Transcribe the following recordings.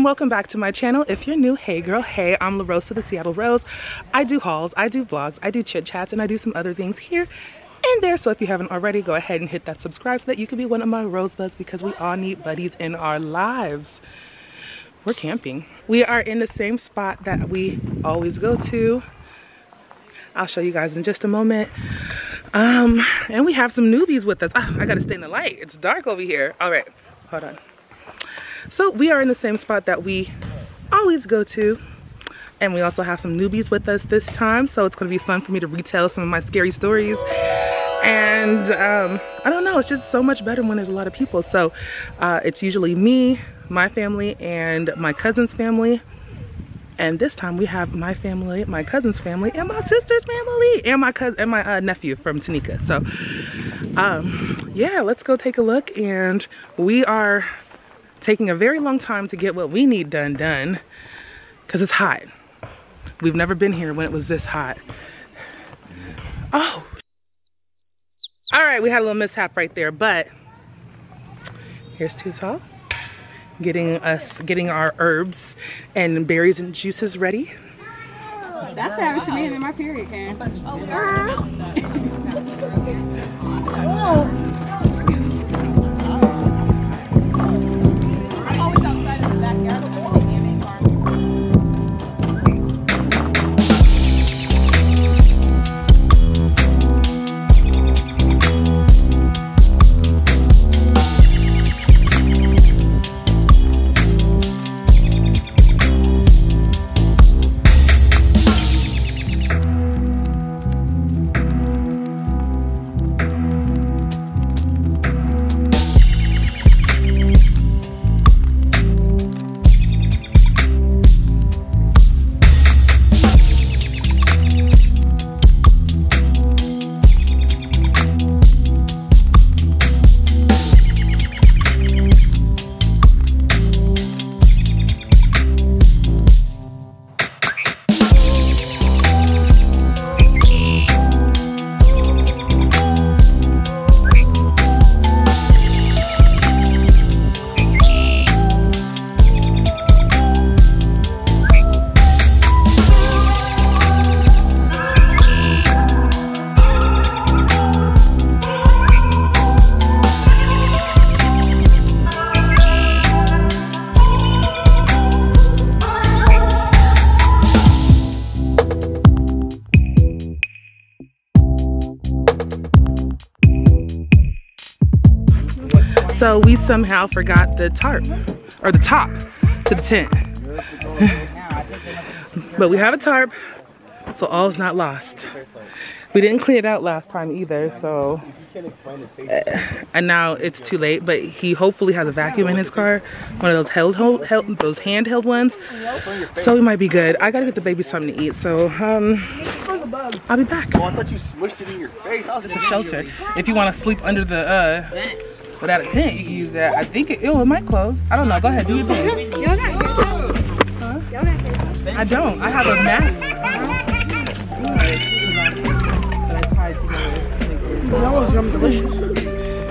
and welcome back to my channel. If you're new, hey girl, hey, I'm La Rosa, the Seattle Rose. I do hauls, I do vlogs, I do chit chats, and I do some other things here and there. So if you haven't already, go ahead and hit that subscribe so that you can be one of my rosebuds, because we all need buddies in our lives. We're camping. We are in the same spot that we always go to. I'll show you guys in just a moment. And we have some newbies with us. Oh, I gotta stay in the light. It's dark over here. All right, hold on. So we are in the same spot that we always go to. And we also have some newbies with us this time. So it's gonna be fun for me to retell some of my scary stories. And I don't know, it's just so much better when there's a lot of people. So it's usually me, my family, and my cousin's family. And this time we have my family, my cousin's family, and my sister's family, and my cousin and my nephew from Tanika. So yeah, let's go take a look. And we are taking a very long time to get what we need done, because it's hot. We've never been here when it was this hot. Oh, all right, we had a little mishap right there, but here's Tuta getting our herbs and berries and juices ready. That's what happened to me in my period, Karen. Oh. So we somehow forgot the tarp, or the top, to the tent. But we have a tarp, so all's not lost. We didn't clean it out last time either, so. And now it's too late, but he hopefully has a vacuum in his car, one of those handheld ones. So we might be good. I gotta get the baby something to eat, so I'll be back. Oh, I thought you smushed it in your face. It's a shelter. If you wanna sleep under the, without a tent, you can use that. I think it might close. I don't know. Go ahead, do your thing. Huh? I don't. I have a mask. That was yum delicious.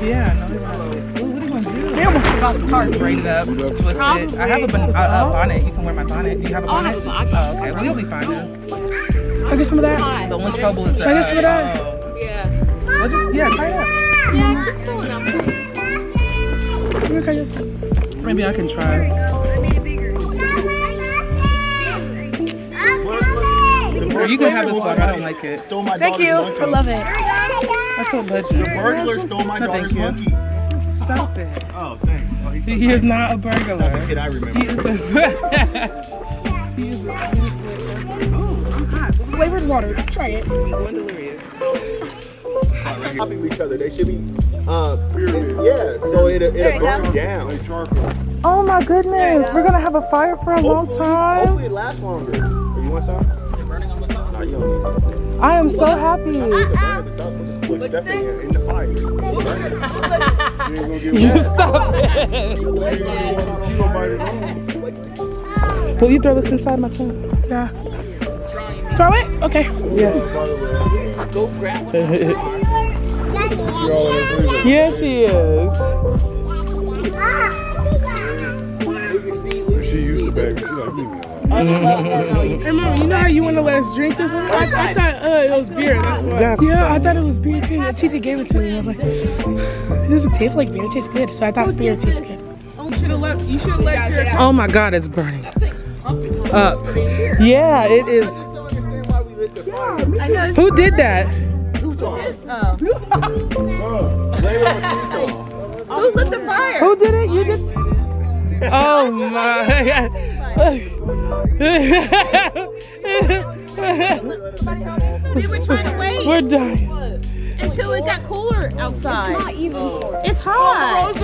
Yeah. What are you going to do? They almost forgot the tarp. Braid it up, twist it. I have a bonnet. You can wear my bonnet. Do you have a bonnet? Oh, okay. We'll be fine now. Can I get some of that? The only trouble is that. Can I get some of that? Yeah. Well, just, yeah, try it up. Yeah, it's cool enough. Maybe I can try. Or you can have this one. I don't like it. Thank you. I love it. That's so legend. The burglar stole my daughter's monkey. Stop it. Oh, thanks. He is not a burglar. That's the kid I remember. He is a... Oh, I'm hot. Flavored water. Try it. You're going delirious. Copying each other. They should be... Yeah, so it'll burn down. Oh my goodness, we're gonna have a fire for a long time. Hopefully it lasts longer. You want some? I am so happy. You stop it. Will you throw this inside my tent? Yeah. Throw it? Okay. Yes. Go grab one. Yes, he is. Hey mom, you know how you want to let us drink this? I thought it was beer, that's why. Yeah, I thought it was beer too. Your teacher gave it to me. I was like, it doesn't taste like beer, it tastes good. So I thought beer tastes good. You should have left, your... Oh my god, it's burning up. Yeah, it is. Who did that? Who lit the fire? Who did it? You did? Oh my god. They were trying to wait. We're dying. Until it got cooler outside. It's not even cooler. It's hot. I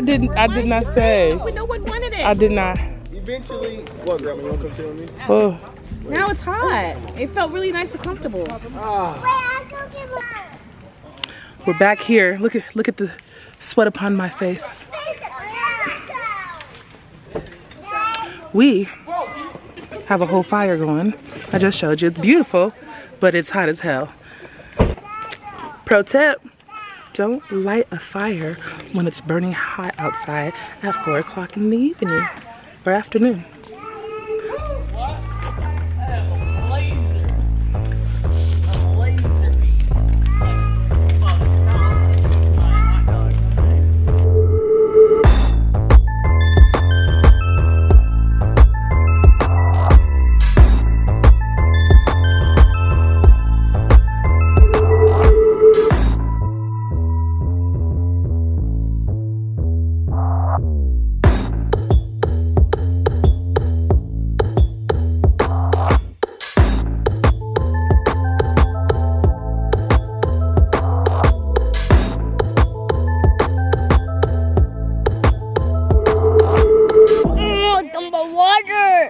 did not say. No one wanted it. I did not. Eventually, what, Grandma, you want to come sit with me? Oh. Now it's hot. It felt really nice and comfortable. We're back here. Look at the sweat upon my face. We have a whole fire going. I just showed you. It's beautiful, but it's hot as hell. Pro tip, don't light a fire when it's burning hot outside at 4 o'clock in the evening or afternoon.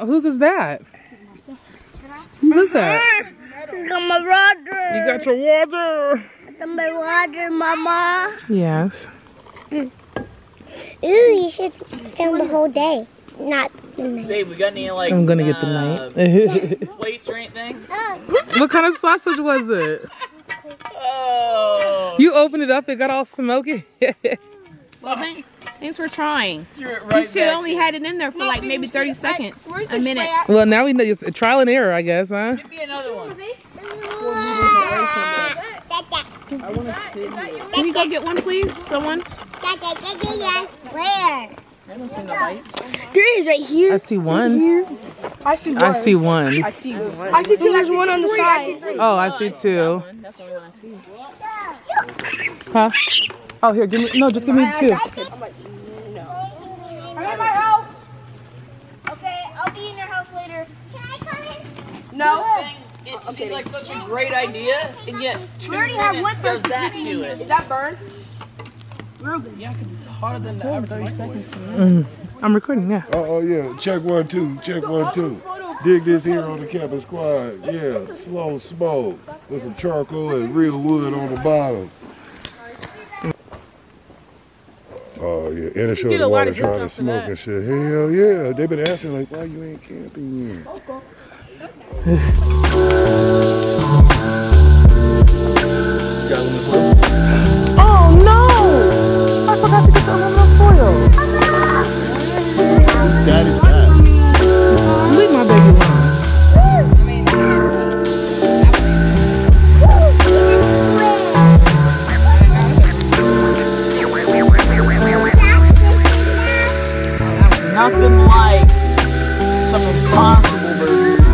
Who's this at? I got my water. You got your water. I got my water, Mama. Yes. Mm. Ooh, you should film the whole day, not the night. Babe, we got any like? I'm gonna get the night plates or anything. What kind of sausage was it? Oh. You opened it up. It got all smoky. Well, thanks for trying. You should only had it in there for like maybe 30 seconds, a minute. Well, now we know it's a trial and error, I guess, huh? Give me another one. Can you go get one, please? Someone? Where? There is right here. I see one. Here. I see one. I see one. I see one. I see two. There's one on the side. Oh, I see two. That's the only one I see. Huh? Oh, here, give me, no, just give me two. How much? No. I'm at my house. Okay, I'll be in your house later. Can I come in? No. This thing, it seemed like such a great idea, and yet 2 minutes does that to it. Did that burn? Yeah, because it's hotter than the average 30 seconds. I'm recording, yeah. Oh, yeah, check 1, 2, check 1, 2. Dig this here on the campus squad. Yeah, slow smoke with some charcoal and real wood on the bottom. Oh yeah, and it showed the water trying to smoke and shit. Hell yeah, they've been asking like, why you ain't camping yet? Nothing like some impossible burgers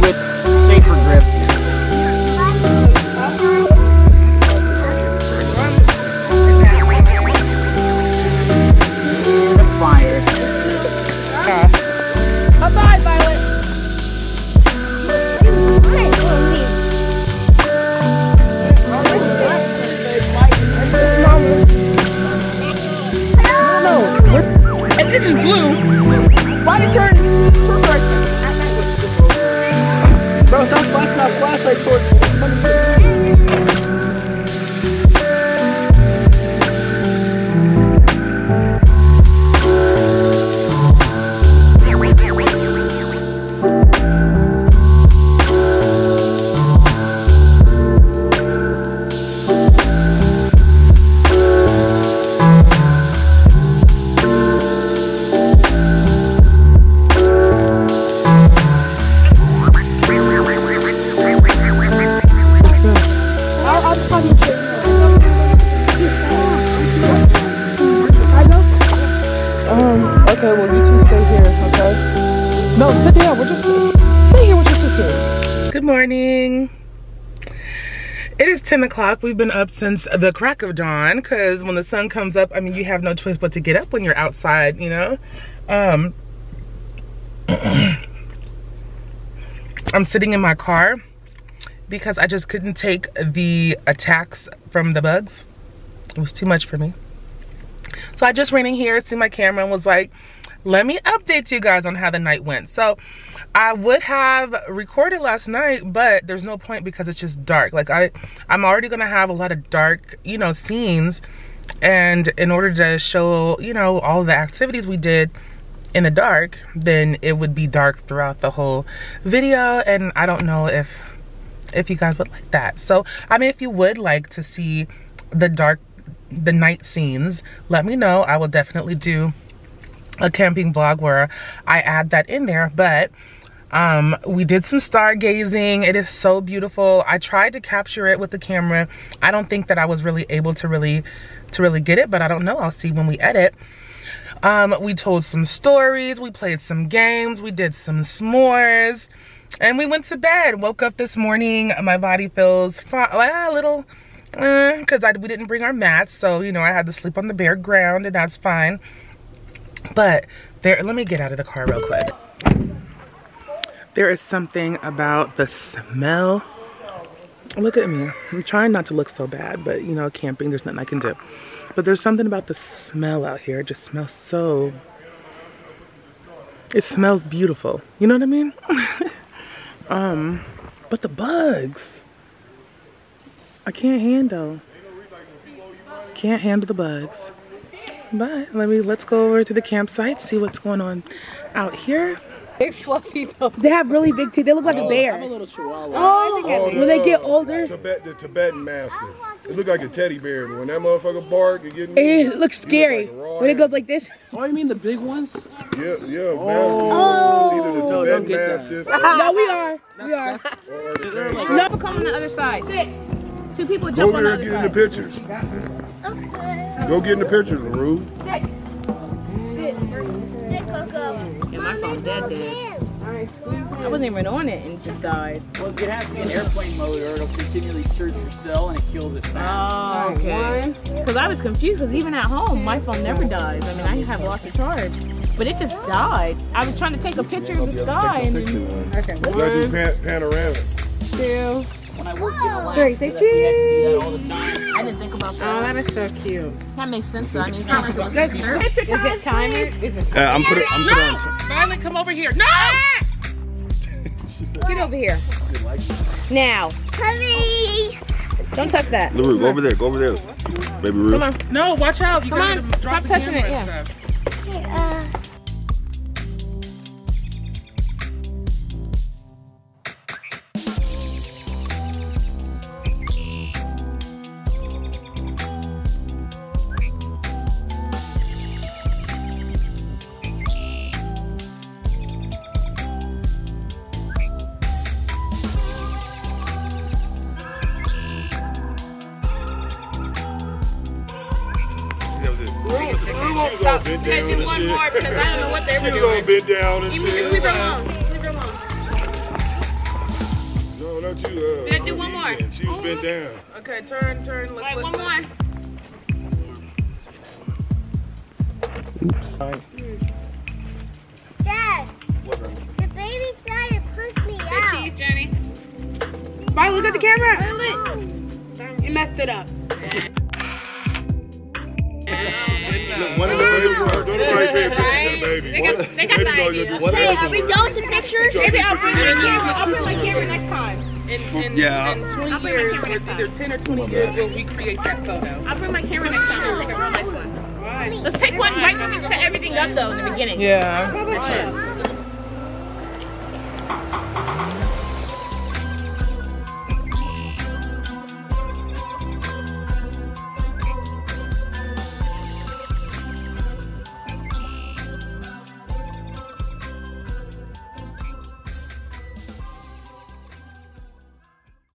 with safer grip. The fire. Bye-bye, Violet. If this is blue, why did it turn towards right? Bro, don't flash my flashlight towards me. morning. It is 10 o'clock. We've been up since the crack of dawn because when the sun comes up, I mean, you have no choice but to get up when you're outside, you know? I'm sitting in my car because I just couldn't take the attacks from the bugs. It was too much for me. So I just ran in here, see my camera, and was like, let me update you guys on how the night went. So I would have recorded last night, but there's no point because it's just dark. Like I'm already gonna have a lot of dark, you know, scenes, and in order to show, you know, all the activities we did in the dark, then it would be dark throughout the whole video, and I don't know if you guys would like that. So I mean, if you would like to see the night scenes, let me know. I will definitely do a camping vlog where I add that in there. But we did some stargazing. It is so beautiful. I tried to capture it with the camera. I don't think that I was really able to really get it, but I don't know. I'll see when we edit. We told some stories, we played some games, we did some s'mores, and we went to bed. Woke up this morning, my body feels a little, because we didn't bring our mats, so you know, I had to sleep on the bare ground, and that's fine. But there, let me get out of the car real quick. There is something about the smell. Look at me. I'm trying not to look so bad, but you know, camping, there's nothing I can do. But there's something about the smell out here. It just smells so... It smells beautiful. You know what I mean? But the bugs. I can't handle. Can't handle the bugs. But let's go over to the campsite, see what's going on out here. Big fluffy dog. They have really big teeth. They look like a bear. I'm a little chihuahua. Oh, when they get older. The Tibetan master. It look like a teddy bear, but when that motherfucker bark, you get me. It looks scary. Look like when it goes like this. Oh, you mean the big ones? Yeah, yeah. Oh. Either the Tibetan mastiff. No, we are. We are. No, people come on the other side. Sit. Two people jump on the other side. Go there and get in the pictures. Okay. Go get in the picture, LaRue. Sit. Sit, Coco. Yeah, my phone's dead then. I wasn't even on it and it just died. Well, it has to be in airplane mode or it'll continually search your cell and it kills it fast. Oh, okay. Because I was confused because even at home, my phone never dies. I mean, I have lots of charge. But it just died. I was trying to take a picture of the sky. And then, okay. One. Panoramic. Two. When I worked in the lab, I did that all the time. I didn't think about that. Oh, that is so cute. That makes sense. I mean, it's like a curve. Is it timer? Is it? I'm putting it on. Violet, come over here. No! Get over here. Now. Honey! Don't touch that. LaRue, go over there. Go over there. Baby Rue. Come on. No, watch out. You guys drop the camera. Stop touching it. Yeah. Okay, stop. You guys do one more because I don't know what they're doing. She's gonna bend down and shit. Leave her alone. Leave her alone. No, not you. You gotta do one more. She's bent down. Okay, turn. All right, one more. Oops, sorry. Dad, the baby tried to push me out. Good cheese, Jenny. Bye, look at the camera. Violet. You messed it up. Look, one of the babies, go to the right, pay attention to the baby. They got the idea. Hey, are we done with the pictures? Maybe I'll bring my camera next time. In 20 years, or either 10 or 20 years, we'll recreate that photo. I'll bring my camera next time. I'll take a real nice one. Let's take one right when we set everything up, though, in the beginning. Yeah.